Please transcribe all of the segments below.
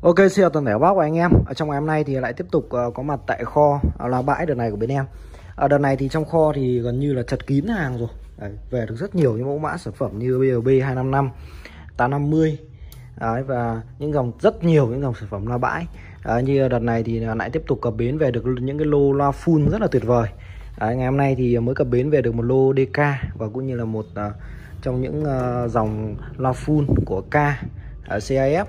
Ok, xin chào toàn thể các bác và anh em. Ở trong ngày hôm nay thì lại tiếp tục có mặt tại kho là bãi đợt này của bên em. Đợt này thì trong kho thì gần như là chật kín hàng rồi. Đấy, về được rất nhiều những mẫu mã sản phẩm như BLB 255, 850 và những dòng rất nhiều những dòng sản phẩm loa bãi. Như đợt này thì lại tiếp tục cập bến về được những cái lô loa full rất là tuyệt vời. Ngày hôm nay thì mới cập bến về được một lô DK và cũng như là một trong những dòng loa full của CAF.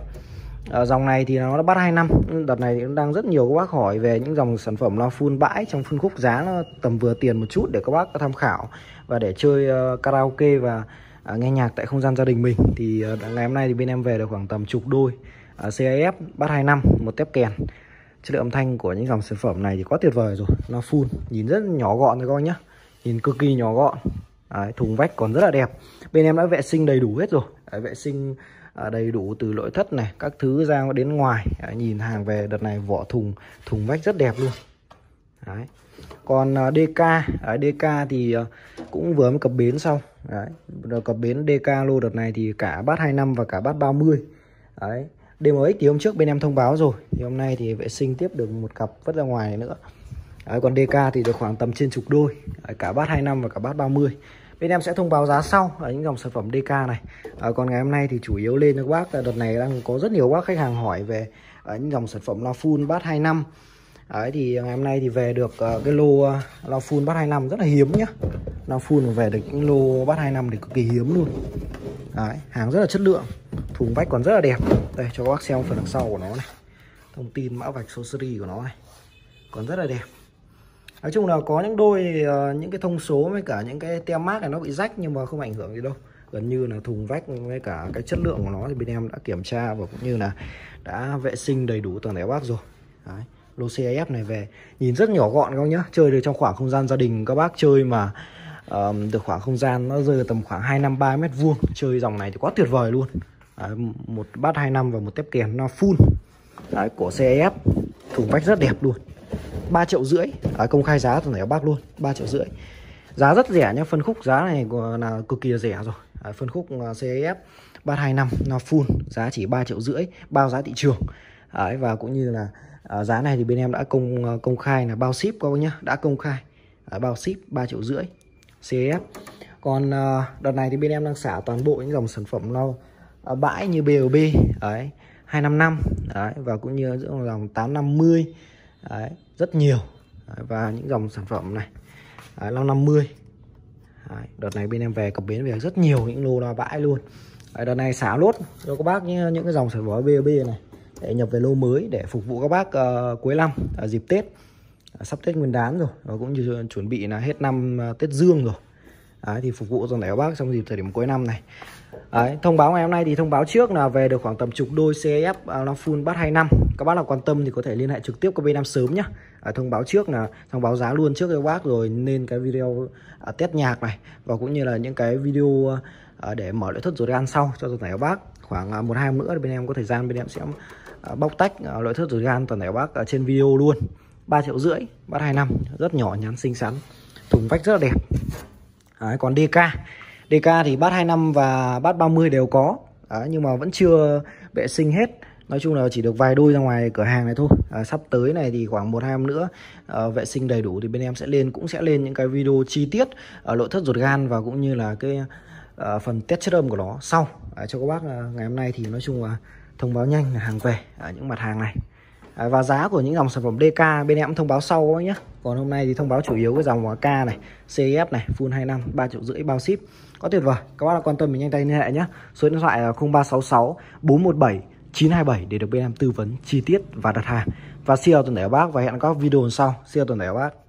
Dòng này thì nó đã bắt 2 năm. Đợt này thì cũng đang rất nhiều các bác hỏi về những dòng sản phẩm loa full bãi trong phân khúc giá nó tầm vừa tiền một chút để các bác tham khảo và để chơi karaoke và nghe nhạc tại không gian gia đình mình. Thì ngày hôm nay thì bên em về được khoảng tầm chục đôi CAF bắt 2 năm, một tép kèn. Chất lượng âm thanh của những dòng sản phẩm này thì quá tuyệt vời rồi. Loa full nhìn rất nhỏ gọn rồi các bác nhá. Nhìn cực kỳ nhỏ gọn. Đấy, thùng vách còn rất là đẹp. Bên em đã vệ sinh đầy đủ hết rồi. Đấy, vệ sinh đầy đủ từ nội thất này, các thứ ra đến ngoài. Đấy, nhìn hàng về đợt này vỏ thùng vách rất đẹp luôn. Đấy. Còn DK thì cũng vừa mới cập bến xong. Đấy, cập bến DK lô đợt này thì cả bát 25 và cả bát 30. Đấy, DMX thì hôm trước bên em thông báo rồi. Thì hôm nay thì vệ sinh tiếp được một cặp vất ra ngoài nữa. Đấy, còn DK thì được khoảng tầm trên chục đôi. Đấy, cả bát 25 và cả bát 30. Bên em sẽ thông báo giá sau ở những dòng sản phẩm DK này. Còn ngày hôm nay thì chủ yếu lên cho các bác là đợt này đang có rất nhiều các khách hàng hỏi về những dòng sản phẩm loa full bát 25. Đấy, thì ngày hôm nay thì về được cái lô loa full bát 25 rất là hiếm nhá. Loa full về được những lô bát 25 thì cực kỳ hiếm luôn. Đấy, hàng rất là chất lượng, thùng vách còn rất là đẹp. Đây cho các bác xem phần đằng sau của nó này, thông tin mã vạch số series của nó này còn rất là đẹp. Nói chung là có những đôi những cái thông số với cả những cái tem mác này nó bị rách nhưng mà không ảnh hưởng gì đâu, gần như là thùng vách với cả cái chất lượng của nó thì bên em đã kiểm tra và cũng như là đã vệ sinh đầy đủ toàn thể bác rồi. Đấy, lô CF này về nhìn rất nhỏ gọn các bác nhá, chơi được trong khoảng không gian gia đình, các bác chơi mà được khoảng không gian nó rơi tầm khoảng 253 m², chơi dòng này thì quá tuyệt vời luôn. Đấy, một bát 25 và một tép kèm nó full. Đấy, của CF thùng vách rất đẹp luôn. 3,5 triệu công khai giá toàn thể bác luôn, 3,5 triệu, giá rất rẻ nhé. Phân khúc giá này là cực kỳ rẻ rồi. Đấy, phân khúc CAF 325 là full giá chỉ 3,5 triệu bao giá thị trường. Đấy, và cũng như là giá này thì bên em đã công khai là bao ship các bác nhá, đã công khai. Đấy, bao ship 3,5 triệu CAF. Còn đợt này thì bên em đang xả toàn bộ những dòng sản phẩm nó bãi như BLB 255 và cũng như những dòng 850. Đấy, rất nhiều. Đấy, và những dòng sản phẩm này 550. Đấy, đợt này bên em về cập bến về rất nhiều những lô loa bãi luôn. Đấy, đợt này xả lốt cho các bác những cái dòng sản phẩm BOB này để nhập về lô mới để phục vụ các bác cuối năm ở dịp Tết, sắp Tết Nguyên Đán rồi và cũng như chuẩn bị là hết năm Tết Dương rồi. Đấy, thì phục vụ cho các bác trong dịp thời điểm cuối năm này. Đấy, thông báo ngày hôm nay thì thông báo trước là về được khoảng tầm chục đôi CAF loa full bát 25. Các bác nào quan tâm thì có thể liên hệ trực tiếp qua bên em sớm nhá. Thông báo trước là thông báo giá luôn trước cho các bác rồi nên cái video test nhạc này và cũng như là những cái video để mở nội thất rồi gan sau cho toàn thể các bác. Khoảng 1-2 hôm nữa bên em có thời gian, bên em sẽ bóc tách nội thất rồi gan toàn thể các bác trên video luôn. 3,5 triệu bát 25 rất nhỏ nhắn xinh xắn, thùng vách rất là đẹp. Đấy, còn DK thì bát 25 và bát 30 đều có. Đấy, nhưng mà vẫn chưa vệ sinh hết. Nói chung là chỉ được vài đôi ra ngoài cửa hàng này thôi. Sắp tới này thì khoảng 1-2 năm nữa vệ sinh đầy đủ thì bên em sẽ lên những cái video chi tiết nội thất ruột gan và cũng như là cái phần test chất âm của nó sau cho các bác. Ngày hôm nay thì nói chung là thông báo nhanh là hàng về những mặt hàng này. Và giá của những dòng sản phẩm DK bên em cũng thông báo sau các bác nhé. Còn hôm nay thì thông báo chủ yếu cái dòng K này, CF này, full 25, 3,5 triệu bao ship. Có tuyệt vời, các bác nào quan tâm mình nhanh tay liên hệ nhé. Số điện thoại là 0366 417 927 để được bên em tư vấn chi tiết và đặt hàng. Và xin chào toàn thể các bác và hẹn các video sau. Xin chào toàn thể các bác.